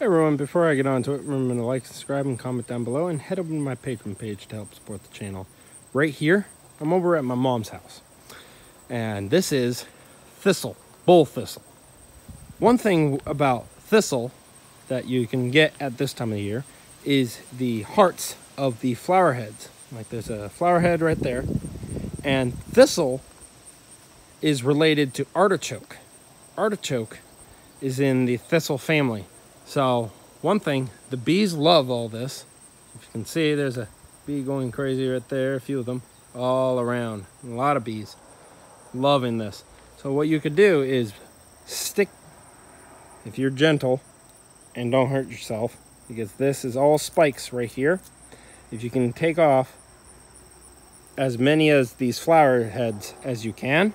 Hey everyone, before I get on to it, remember to like, subscribe, and comment down below, and head over to my Patreon page to help support the channel. Right here, I'm over at my mom's house, and this is thistle, bull thistle. One thing about thistle that you can get at this time of the year is the hearts of the flower heads. Like, there's a flower head right there, and thistle is related to artichoke. Artichoke is in the thistle family. So one thing, the bees love all this. If you can see, there's a bee going crazy right there, a few of them all around. A lot of bees loving this. So what you could do is stick, if you're gentle and don't hurt yourself, because this is all spikes right here. If you can take off as many as these flower heads as you can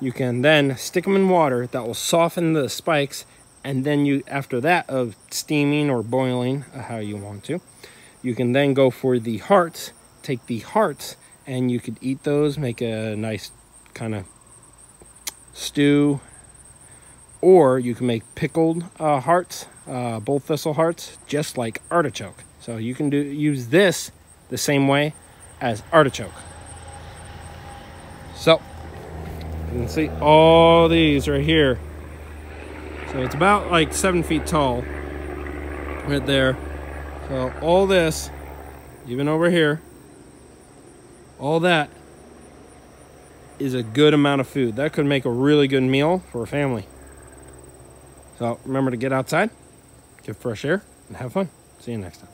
then stick them in water that will soften the spikes. And then you, after that, of steaming or boiling, how you want to, you can then go for the hearts, take the hearts, and you could eat those, make a nice kind of stew, or you can make pickled hearts, bull thistle hearts, just like artichoke. So you can use this the same way as artichoke. So you can see all these right here. So it's about like 7 feet tall right there. So all this, even over here, all that is a good amount of food. That could make a really good meal for a family. So remember to get outside, get fresh air, and have fun. See you next time.